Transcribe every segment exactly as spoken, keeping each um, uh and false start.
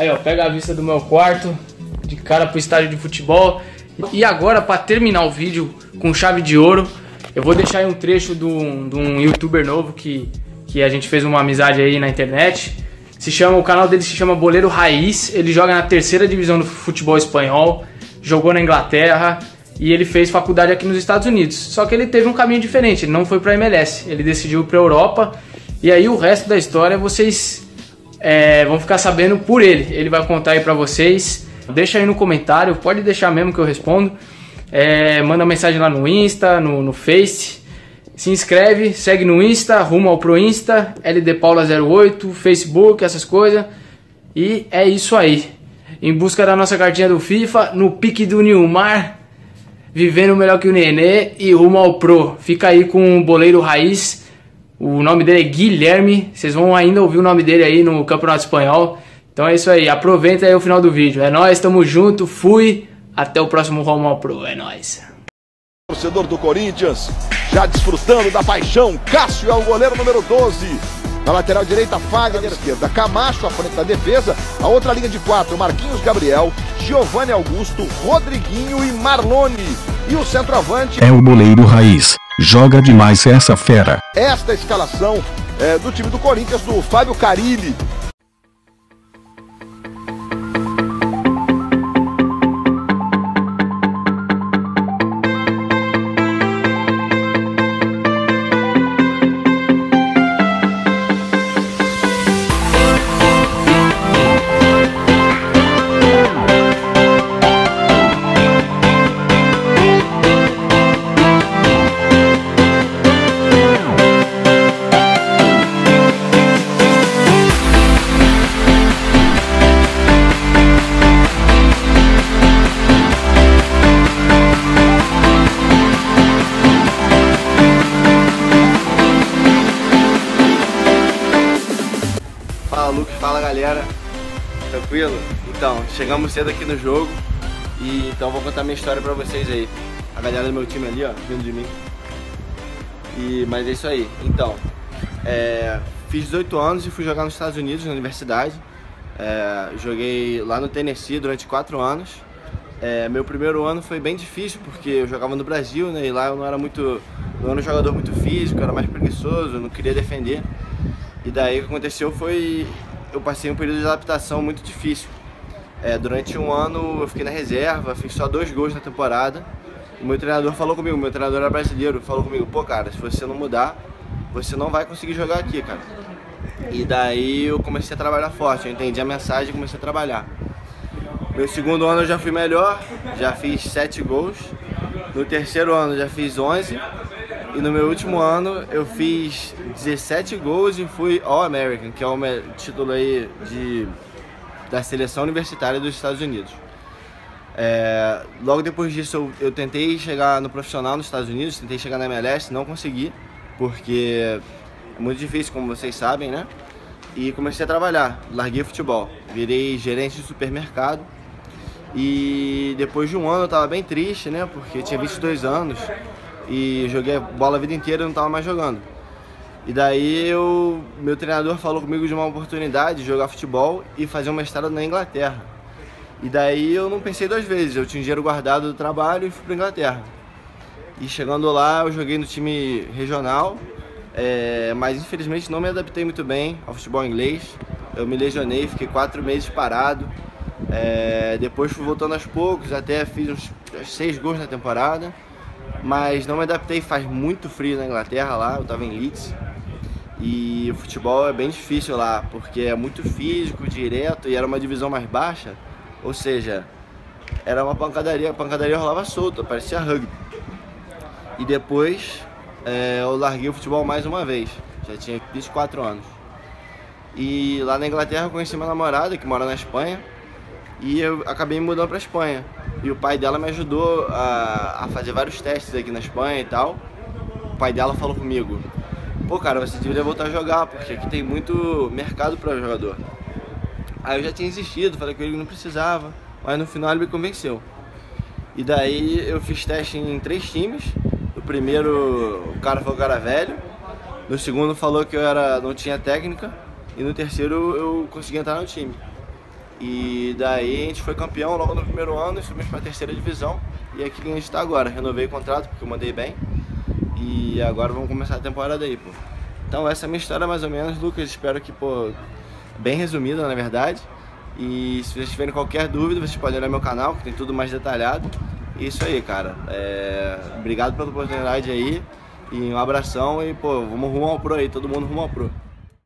Aí, ó, pega a vista do meu quarto, de cara pro estádio de futebol. E agora, pra terminar o vídeo com chave de ouro, eu vou deixar aí um trecho de um, de um youtuber novo que, que a gente fez uma amizade aí na internet. Se chama, o canal dele se chama Boleiro Raiz. Ele joga na terceira divisão do futebol espanhol, jogou na Inglaterra e ele fez faculdade aqui nos Estados Unidos. Só que ele teve um caminho diferente, ele não foi pra M L S, ele decidiu ir pra Europa. E aí o resto da história vocês é, vão ficar sabendo por ele. Ele vai contar aí pra vocês. Deixa aí no comentário, pode deixar mesmo que eu respondo. É, manda mensagem lá no Insta, no, no Face, se inscreve, segue no Insta, rumo ao Pro Insta, L D Paula zero oito, Facebook, essas coisas. E é isso aí, em busca da nossa cartinha do FIFA, no pique do Nilmar, vivendo melhor que o Nenê e rumo ao Pro. Fica aí com o Boleiro Raiz, o nome dele é Guilherme, vocês vão ainda ouvir o nome dele aí no Campeonato Espanhol. Então é isso aí, aproveita aí o final do vídeo, é nóis, tamo junto, fui. Até o próximo Rumo ao Pro, é nóis. Torcedor do Corinthians, já desfrutando da paixão. Cássio é o goleiro número doze. Na lateral direita, Fagner, na esquerda, Camacho, à frente da defesa. A outra linha de quatro, Marquinhos, Gabriel, Giovanni Augusto, Rodriguinho e Marlone. E o centroavante é o Boleiro Raiz. Joga demais essa fera. Esta escalação é do time do Corinthians, do Fábio Carille. Fala galera, tranquilo? Então, chegamos cedo aqui no jogo e então vou contar minha história pra vocês aí. A galera do meu time ali, ó, vindo de mim. E, mas é isso aí. Então, é, fiz dezoito anos e fui jogar nos Estados Unidos, na universidade. É, joguei lá no Tennessee durante quatro anos. É, meu primeiro ano foi bem difícil porque eu jogava no Brasil, né, e lá eu não era muito, não era um jogador muito físico, eu era mais preguiçoso, eu não queria defender. E daí o que aconteceu foi... eu passei um período de adaptação muito difícil. É, durante um ano eu fiquei na reserva, fiz só dois gols na temporada. O meu treinador falou comigo, meu treinador era brasileiro, falou comigo, pô cara, se você não mudar, você não vai conseguir jogar aqui, cara. E daí eu comecei a trabalhar forte, eu entendi a mensagem e comecei a trabalhar. Meu segundo ano eu já fui melhor, já fiz sete gols. No terceiro ano eu já fiz onze. E no meu último ano eu fiz dezessete gols e fui All-American, que é o título aí de, da seleção universitária dos Estados Unidos. É, logo depois disso eu, eu tentei chegar no profissional nos Estados Unidos, tentei chegar na M L S, não consegui, porque é muito difícil, como vocês sabem, né? E comecei a trabalhar, larguei futebol, virei gerente de supermercado. E depois de um ano eu tava bem triste, né? Porque eu tinha vinte e dois anos. E joguei bola a vida inteira e não estava mais jogando. E daí eu, meu treinador falou comigo de uma oportunidade de jogar futebol e fazer um mestrado na Inglaterra. E daí eu não pensei duas vezes, eu tinha dinheiro guardado do trabalho e fui para Inglaterra. E chegando lá eu joguei no time regional, é, mas infelizmente não me adaptei muito bem ao futebol inglês. Eu me lesionei, fiquei quatro meses parado. É, depois fui voltando aos poucos, até fiz uns seis gols na temporada. Mas não me adaptei, faz muito frio na Inglaterra lá, eu tava em Leeds. E o futebol é bem difícil lá, porque é muito físico, direto, e era uma divisão mais baixa. Ou seja, era uma pancadaria, a pancadaria rolava solta, parecia rugby. E depois é, eu larguei o futebol mais uma vez, já tinha vinte e quatro anos. E lá na Inglaterra eu conheci minha namorada, que mora na Espanha. E eu acabei me mudando pra Espanha. E o pai dela me ajudou a, a fazer vários testes aqui na Espanha e tal. O pai dela falou comigo, pô cara, você deveria voltar a jogar, porque aqui tem muito mercado para jogador. Aí eu já tinha insistido, falei que ele não precisava, mas no final ele me convenceu. E daí eu fiz teste em três times. No primeiro o cara falou que eu era velho, no segundo falou que eu era, não tinha técnica, e no terceiro eu consegui entrar no time. E daí a gente foi campeão logo no primeiro ano e subimos para a terceira divisão. E é aqui que a gente está agora. Renovei o contrato porque eu mandei bem. E agora vamos começar a temporada aí, pô. Então essa é a minha história mais ou menos, Lucas. Espero que, pô, bem resumida na verdade. E se vocês tiverem qualquer dúvida, vocês podem olhar meu canal, que tem tudo mais detalhado. E isso aí, cara. É... Obrigado pela oportunidade aí. E um abração e, pô, vamos rumo ao Pro aí. Todo mundo rumo ao Pro.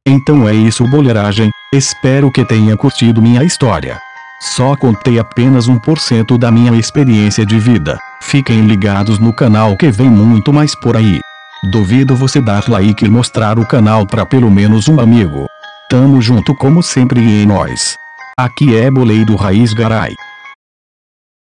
Então é isso, boleiragem. Espero que tenha curtido minha história. Só contei apenas um por cento da minha experiência de vida. Fiquem ligados no canal que vem muito mais por aí. Duvido você dar like e mostrar o canal para pelo menos um amigo. Tamo junto como sempre e é nóis. Aqui é Boleiro Raiz Garay.